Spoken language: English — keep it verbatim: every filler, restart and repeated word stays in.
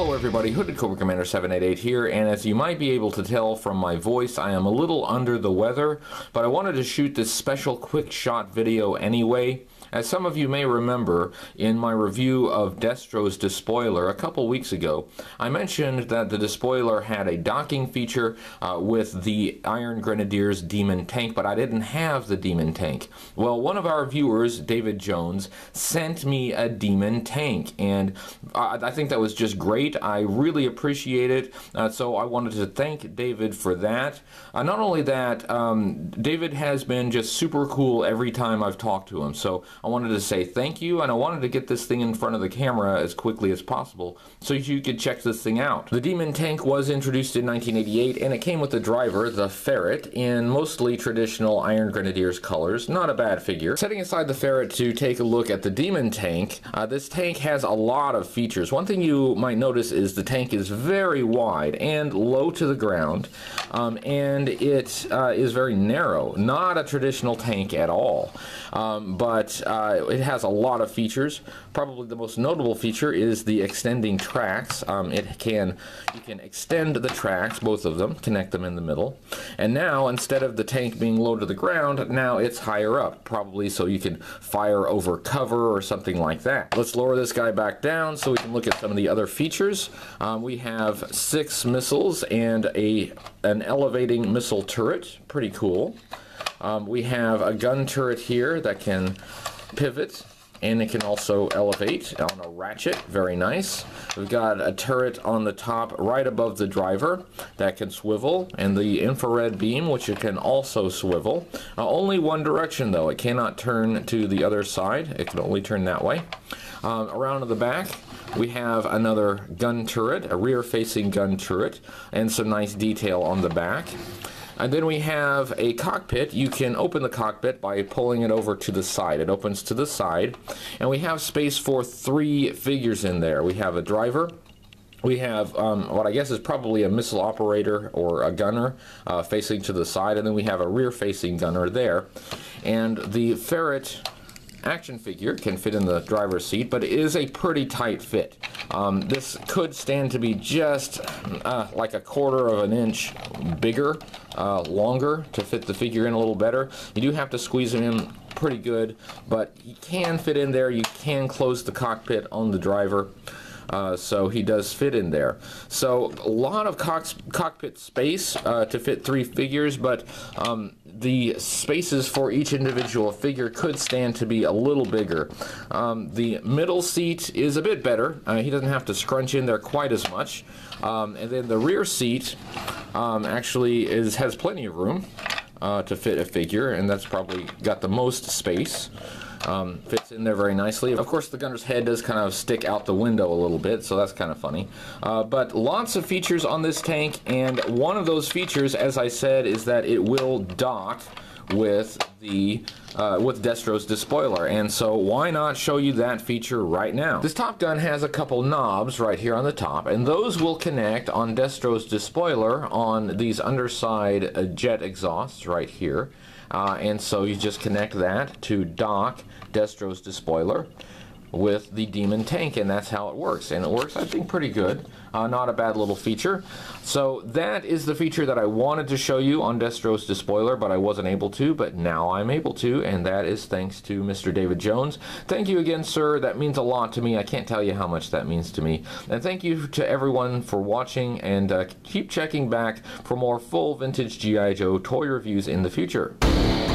Hello everybody, Hooded Cobra Commander seven eighty-eight here, and as you might be able to tell from my voice, I am a little under the weather, but I wanted to shoot this special quick shot video anyway. As some of you may remember, in my review of Destro's Despoiler a couple weeks ago, I mentioned that the Despoiler had a docking feature uh, with the Iron Grenadiers Demon Tank, but I didn't have the Demon Tank. Well, one of our viewers, David Jones, sent me a Demon Tank, and I, I think that was just great. I really appreciate it, uh, so I wanted to thank David for that. Uh, not only that, um, David has been just super cool every time I've talked to him, so I wanted to say thank you, and I wanted to get this thing in front of the camera as quickly as possible so you could check this thing out. The Demon Tank was introduced in nineteen eighty-eight, and it came with the driver, the Ferret, in mostly traditional Iron Grenadiers colors. Not a bad figure. Setting aside the Ferret to take a look at the Demon Tank, uh, this tank has a lot of features. One thing you might notice is the tank is very wide and low to the ground, um, and it uh, is very narrow. Not a traditional tank at all, um, but Uh, it has a lot of features. Probably the most notable feature is the extending tracks. Um, it can you can extend the tracks, both of them, connect them in the middle. And now, instead of the tank being low to the ground, now it's higher up, probably so you can fire over cover or something like that. Let's lower this guy back down so we can look at some of the other features. Um, we have six missiles and a an elevating missile turret. Pretty cool. Um, we have a gun turret here that can pivot, and it can also elevate on a ratchet. Very nice. We've got a turret on the top right above the driver that can swivel, and the infrared beam, which it can also swivel. Uh, only one direction, though. It cannot turn to the other side. It can only turn that way. Um, around to the back, we have another gun turret, a rear-facing gun turret, and some nice detail on the back. And then we have a cockpit. You can open the cockpit by pulling it over to the side. It opens to the side, and we have space for three figures in there. We have a driver. We have um, what I guess is probably a missile operator or a gunner uh, facing to the side, and then we have a rear-facing gunner there. And the Ferret action figure can fit in the driver's seat, but it is a pretty tight fit. Um, this could stand to be just uh, like a quarter of an inch bigger, uh, longer, to fit the figure in a little better. You do have to squeeze him in pretty good, but he can fit in there. You can close the cockpit on the driver, uh, so he does fit in there. So a lot of cox cockpit space uh, to fit three figures, but um, the spaces for each individual figure could stand to be a little bigger. Um, the middle seat is a bit better. Uh, he doesn't have to scrunch in there quite as much. Um, and then the rear seat um, actually is has plenty of room uh, to fit a figure, and that's probably got the most space. Um, fits in there very nicely. Of course, the gunner's head does kind of stick out the window a little bit, so that's kind of funny. Uh, but lots of features on this tank, and one of those features, as I said, is that it will dock with the uh, with Destro's Despoiler, and so why not show you that feature right now? This Top Gun has a couple knobs right here on the top, and those will connect on Destro's Despoiler on these underside uh, jet exhausts right here, uh, and so you just connect that to dock Destro's Despoiler with the Demon Tank, and that's how it works. And it works, I think, pretty good. Uh, not a bad little feature. So that is the feature that I wanted to show you on Destro's Despoiler, but I wasn't able to, but now I'm able to, and that is thanks to Mister David Jones. Thank you again, sir. That means a lot to me. I can't tell you how much that means to me. And thank you to everyone for watching, and uh, keep checking back for more full vintage G I Joe toy reviews in the future.